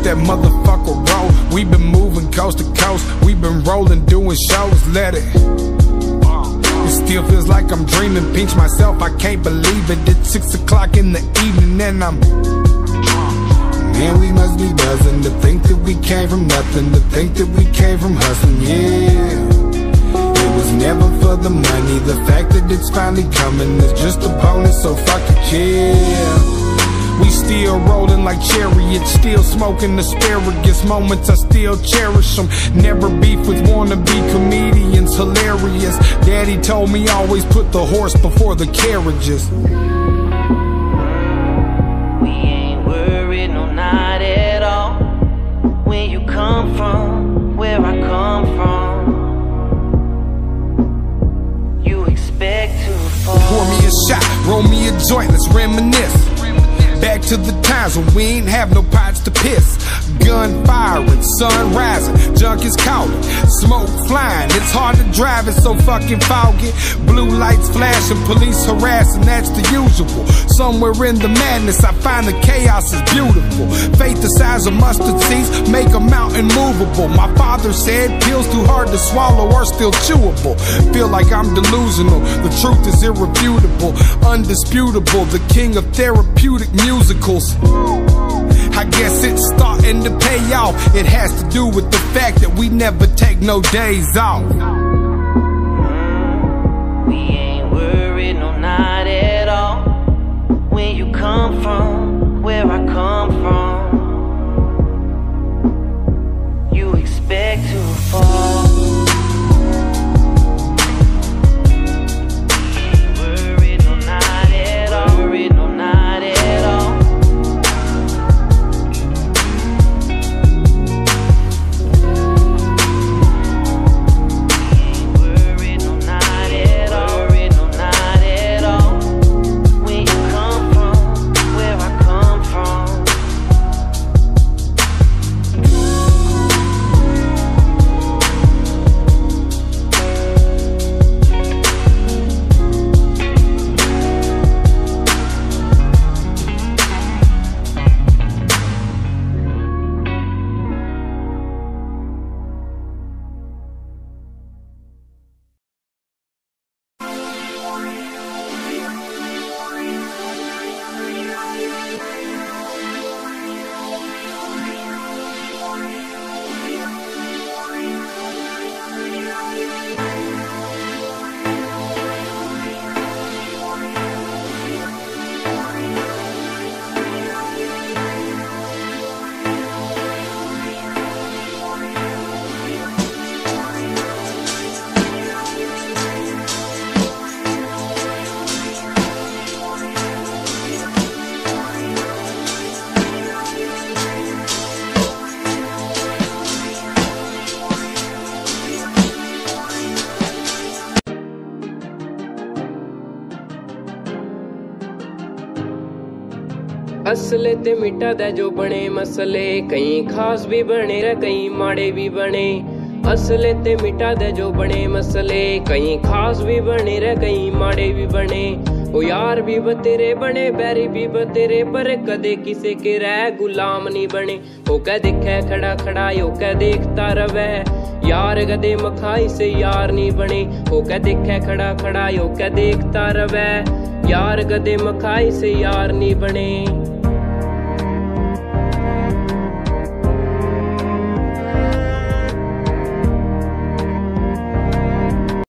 let that motherfucker roll. We been moving coast to coast, we been rolling, doing shows, let it. Still feels like I'm dreaming, pinch myself, I can't believe it. It's 6 o'clock in the evening and I'm drunk. Man, we must be buzzing to think that we came from nothing, to think that we came from hustling, yeah. It was never for the money, the fact that it's finally coming is just a bonus, so fuck it, yeah. We still rolling like chariots, still smoking asparagus. Moments I still cherish them. Never beef with wannabe comedians, hilarious. Daddy told me always put the horse before the carriages. We ain't worried, no, not at all. Where you come from, where I come from, you expect to fall. Pour me a shot, roll me a joint, let's reminisce. Back to the times when we ain't have no pots to piss. Gun firing, sun rising, junk is calling, smoke flying, it's hard to drive, it's so fucking foggy. Blue lights flashing, police harassing, that's the usual. Somewhere in the madness I find the chaos is beautiful. Faith the size of mustard seeds, make a mountain movable. My father said pills too hard to swallow are still chewable. Feel like I'm delusional, the truth is irrefutable, undisputable, the king of therapeutic music. Musicals, I guess it's starting to pay off. It has to do with the fact that we never take no days off. We ain't worried, no, not at all. Where you come from, where I come from, you expect to fall. मसले ते मिटा दे जो बने मसले, कई खास भी बने र कई माड़े भी बने। असले ते मिटा दे जो बने मसले, कई खास भी बने र कई माड़े भी बने। ओ यार भी बतेरे बने, बैरी भी बतेरे, पर कदे किसे के रह गुलाम नहीं बने। ओ कह देखे खड़ा खड़ा, ओ कह देखता रवे, यार कदे मखाई से यार नहीं बने। ओ कह देखे खड़ा खड़ा, ओ कह देखता रवे, यार कदे मखाई से यार नहीं बने।